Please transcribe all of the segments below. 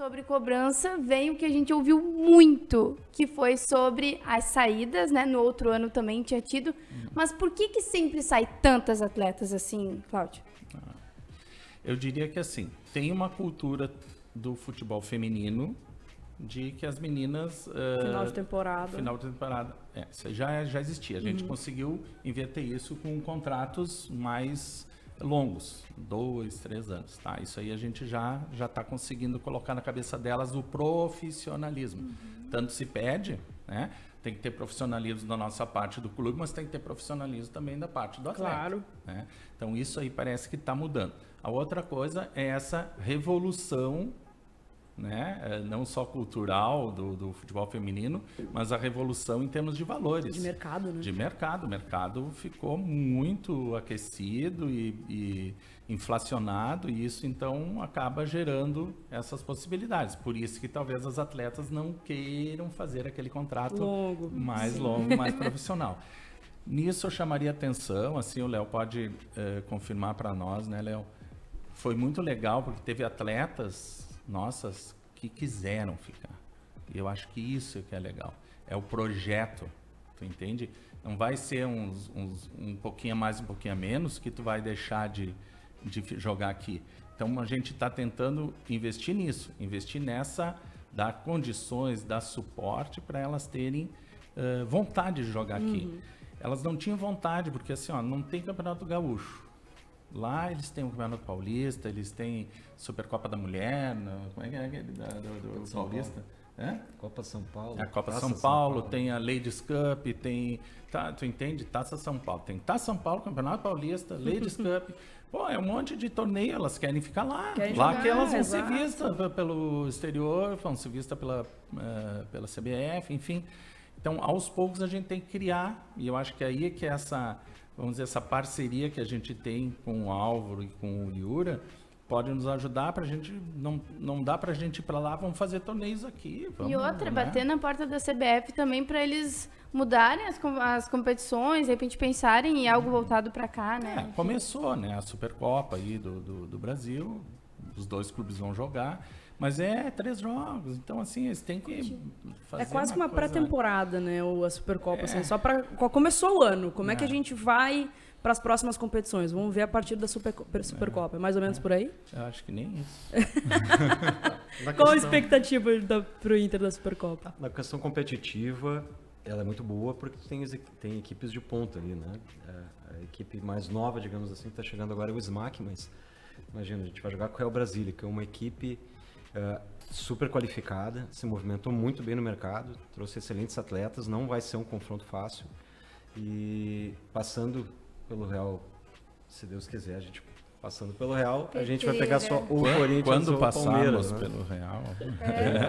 Sobre cobrança, vem o que a gente ouviu muito, que foi sobre as saídas, né? No outro ano também tinha tido. Mas por que sempre sai tantas atletas assim, Cláudio? Eu diria que assim, tem uma cultura do futebol feminino de que as meninas... Final de temporada. Final de temporada. É, isso já existia. A gente conseguiu inverter isso com contratos mais... longos, 2, 3 anos, tá? Isso aí a gente já está conseguindo colocar na cabeça delas o profissionalismo. Tanto se pede, né? Tem que ter profissionalismo da nossa parte do clube, mas tem que ter profissionalismo também da parte do atleta. Claro. Né? Então isso aí parece que está mudando. A outra coisa é essa revolução, né? Não só cultural do futebol feminino, mas a revolução em termos de valores. De mercado, né? De mercado. O mercado ficou muito aquecido e inflacionado, e isso então acaba gerando essas possibilidades. Por isso que talvez as atletas não queiram fazer aquele contrato longo, mais longo, mais profissional. Nisso eu chamaria atenção, assim o Léo pode confirmar para nós, né, Léo? Foi muito legal porque teve atletas nossas que quiseram ficar. E eu acho que isso que é legal. É o projeto, tu entende? Não vai ser um pouquinho mais, um pouquinho menos que tu vai deixar de jogar aqui. Então a gente está tentando investir nisso, investir nessa, dar condições, dar suporte para elas terem vontade de jogar aqui. Elas não tinham vontade, porque assim, ó, não tem Campeonato Gaúcho. Lá eles têm o Campeonato Paulista, eles têm Supercopa da Mulher, como é que é aquele do Paulista? É? Copa São Paulo. A Copa São Paulo, tem a Leeds Cup, tem, tá, tu entende? Taça São Paulo. Tem Taça São Paulo, Campeonato Paulista, Leeds Cup. Pô, é um monte de torneio, elas querem ficar lá. Querem lá jogar, que elas vão ser vistas pelo exterior, vão ser vistas pela CBF, enfim. Então, aos poucos a gente tem que criar, e eu acho que aí é que essa... Vamos dizer, essa parceria que a gente tem com o Álvaro e com o Iura pode nos ajudar para a gente, não dá para a gente ir para lá, vamos fazer torneios aqui. Vamos, e outra, né? Bater na porta da CBF também para eles mudarem as competições, de repente pensarem em algo voltado para cá, né? É, começou, né? A Supercopa aí do Brasil, os dois clubes vão jogar. Mas é 3 jogos, então assim, eles têm que fazer. É quase uma pré-temporada, né? Ou a Supercopa, assim, só para começou o ano. Como é que a gente vai para as próximas competições? Vamos ver a partir da Supercopa, é mais ou menos por aí? Eu acho que nem isso. Qual a expectativa para o Inter da Supercopa? Na questão competitiva, ela é muito boa porque tem equipes de ponta ali, né? A equipe mais nova, digamos assim, que está chegando agora é o Smack, mas imagina, a gente vai jogar com o Real Brasília, que é uma equipe... super qualificada, se movimentou muito bem no mercado, trouxe excelentes atletas, não vai ser um confronto fácil. E passando pelo Real, se Deus quiser, a gente passando pelo Real, a gente vai pegar só o Corinthians. Quando passarmos, né? Pelo Real,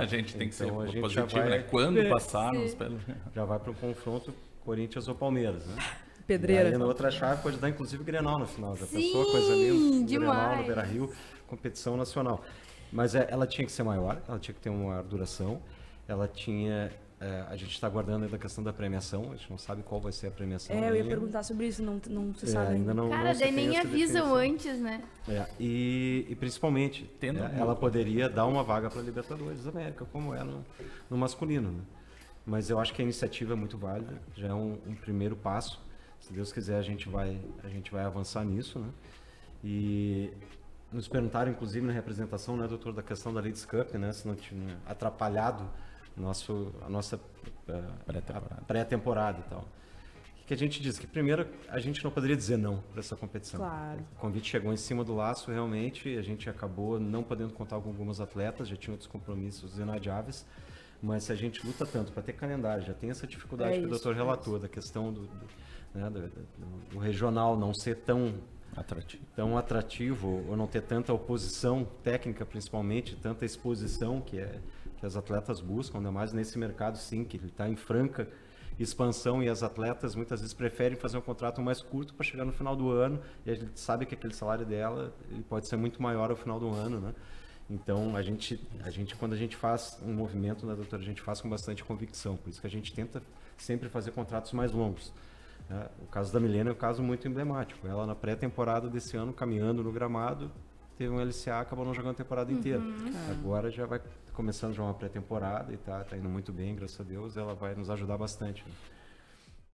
a gente tem que ser positivo, vai, né? Quando passarmos pelo Real, já vai para o confronto Corinthians ou Palmeiras, né? Pedreira. E aí, na outra chave pode dar inclusive Grenal no final. Já pensou? Coisa linda. Demais. Grenal no Beira-Rio, competição nacional. Mas ela tinha que ser maior, ela tinha que ter uma maior duração, ela tinha... a gente está aguardando ainda a questão da premiação, a gente não sabe qual vai ser a premiação. É, eu ia perguntar sobre isso, não se sabe ainda. Não, cara, não daí nem avisam antes, né? É, e principalmente, ela poderia dar uma vaga para a Libertadores da América, como é no masculino, né? Mas eu acho que a iniciativa é muito válida, já é um primeiro passo. Se Deus quiser, a gente vai avançar nisso, né? E... Nos perguntaram, inclusive, na representação, né, doutor, da questão da Leeds Cup, né, se não tinha atrapalhado a nossa pré-temporada e tal. O que a gente diz? Que, primeiro, a gente não poderia dizer não para essa competição. Claro. O convite chegou em cima do laço, realmente, a gente acabou não podendo contar com algumas atletas, já tinha outros compromissos inadiáveis, mas se a gente luta tanto para ter calendário, já tem essa dificuldade que o doutor relatou, da questão do regional não ser tão... atrativo ou não ter tanta oposição técnica, principalmente tanta exposição que as atletas buscam, ainda mais nesse mercado, sim, que ele está em franca expansão, e as atletas muitas vezes preferem fazer um contrato mais curto para chegar no final do ano, e a gente sabe que aquele salário dela ele pode ser muito maior ao final do ano, né? Então a gente quando a gente faz um movimento, né, doutora, a gente faz com bastante convicção, por isso que a gente tenta sempre fazer contratos mais longos. O caso da Milena é um caso muito emblemático. Ela, na pré-temporada desse ano, caminhando no gramado, teve um LCA, acabou não jogando a temporada inteira. Agora já vai começando já uma pré-temporada e tá indo muito bem, graças a Deus. Ela vai nos ajudar bastante, né?